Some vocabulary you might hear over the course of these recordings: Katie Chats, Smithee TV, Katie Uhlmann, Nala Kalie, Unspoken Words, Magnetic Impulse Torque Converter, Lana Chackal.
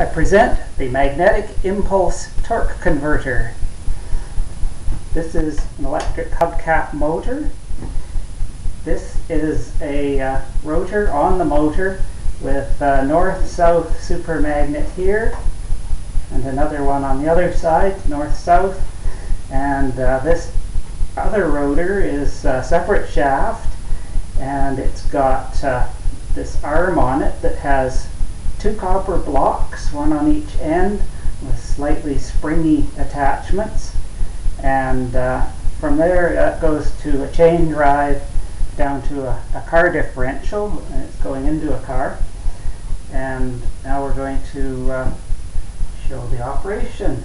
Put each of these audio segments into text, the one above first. I present the Magnetic Impulse Torque Converter. This is an electric hubcap motor. This is a rotor on the motor with north-south supermagnet here and another one on the other side, north-south. And this other rotor is a separate shaft, and it's got this arm on it that has two copper blocks, one on each end, with slightly springy attachments. And from there that goes to a chain drive down to a car differential, and it's going into a car. And now we're going to show the operation.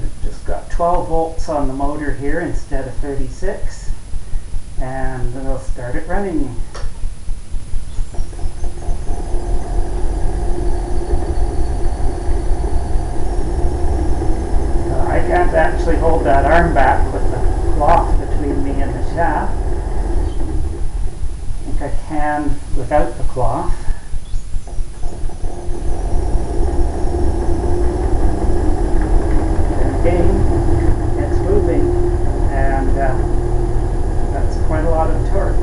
We've just got 12 volts on the motor here instead of 36, and we'll start it running. I can't actually hold that arm back with the cloth between me and the shaft. I think I can without the cloth. And again, it's moving, and that's quite a lot of torque.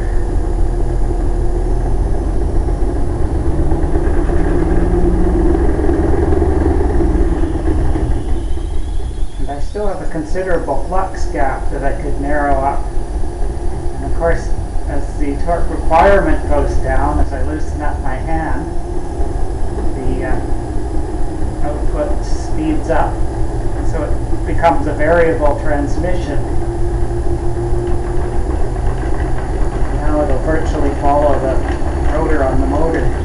Still have a considerable flux gap that I could narrow up. And of course, as the torque requirement goes down, as I loosen up my hand, the output speeds up, and so it becomes a variable transmission. Now it'll virtually follow the rotor on the motor.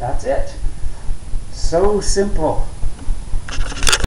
That's it. So simple.